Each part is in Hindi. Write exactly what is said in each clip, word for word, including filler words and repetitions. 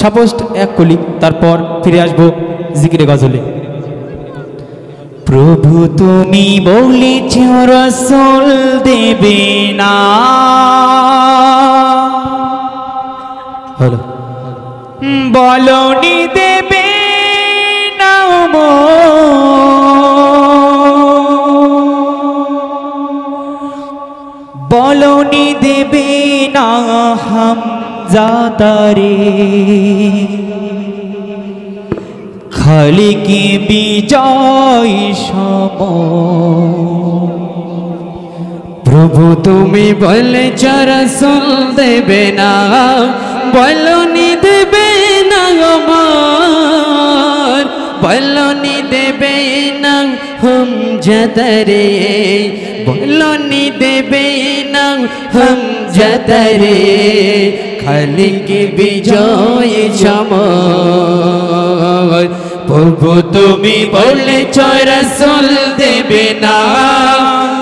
अच्छा पोस्ट एक कलि तारपर फिरे आसबो जिकिरे गजले। प्रभु तुमी बोलेছো रसूल देबे ना, हेलो बोलोनी देबे ना बोलोनी देबे ना हम खाली की विजय सम। प्रभु तुम्हें बोले चरा सुन देबे ना बोलोनी देबे ना हमार बोलोनी देबे ना हम जतरे बोलोनी देबे ना हम जतरे खाली की विजय समान। प्रभु तुमी बोले चरा सुन देबे ना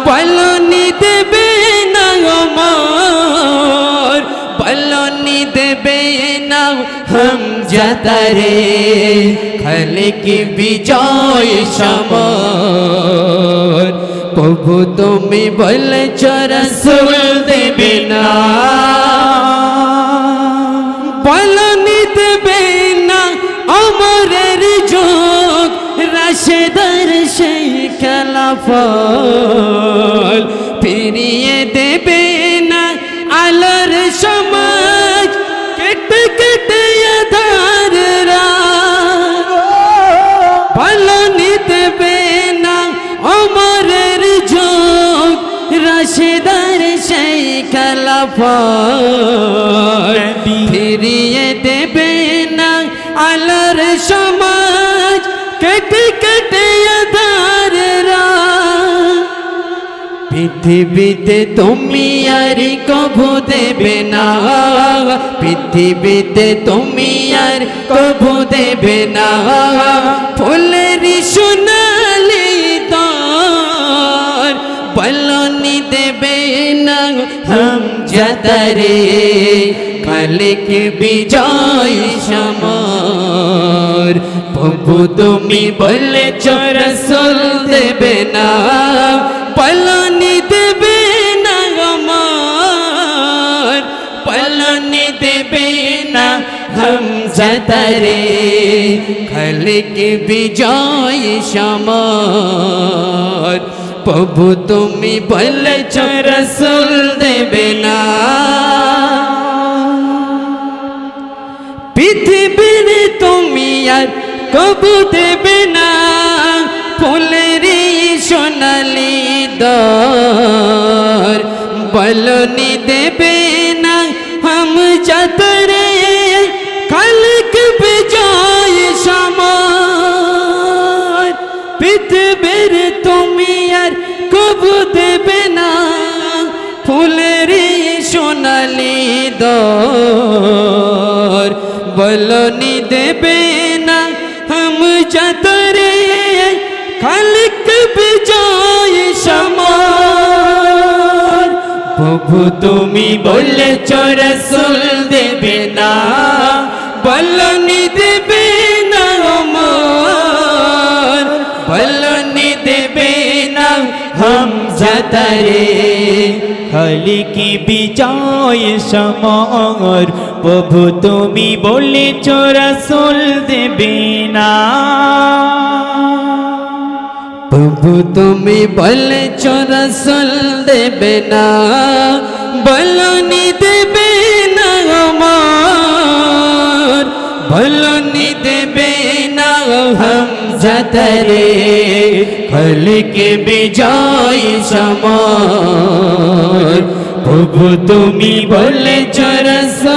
बोलोनी देबे ना हमार बोलोनी देबे ना हम जतरे खाली की विजय समान। प्रभु तुमी बोले चरा सुन देबे ना बोलोनी देबे ना अमरेर जोग राशेदार शेख खिलाफत फिरिए देबे ना आलोर समाज केटे केटे आधार रात बोलोनी देबे ना अमरेर जोग राशेदार शेख खिलाफत फिरिए देबे ना आलोर समाज केटे केटे आधार पृथ्वीते तुमी यार कभू देबे ना पृथ्वीते तुमी यार कभू देबे ना फुलेरी सुनाली तार बोलोनी देबे ना हम जतरे खाली की विजय समान। प्रभु तुमी बोले चरा सुन देबे ना बोलोनी देबे ना हमार बोलोनी देबे ना हम जतरे खाली की विजय समान। प्रभु तुमी बोले चरा सुन देबे ना पृथ्वीर तुमी यार कबू देबे ना फुलेरी सोनाली दर बोलोनी देबे ना हम जतरे खाली की विजय समान। पृथ्वीर तुमी यार कबू देबे ना फुलेरी सोनाली दर बोलोनी देबे ना हम जतरे खाली की विजय समान। प्रभु तुमी बोले चरा सुन देबे ना बोलोनी देबे ना हमार बोलोनी देबे ना हम जतरे खाली की विजय समान। प्रभु तुमी बोले चरा सुन देबे ना प्रभु तुमी बोले चरा सुन देबे ना बोलोनी देबे ना हमार बोलोनी देबे ना हम जतरे खाली की विजय समान। प्रभु तुमी बोले चरा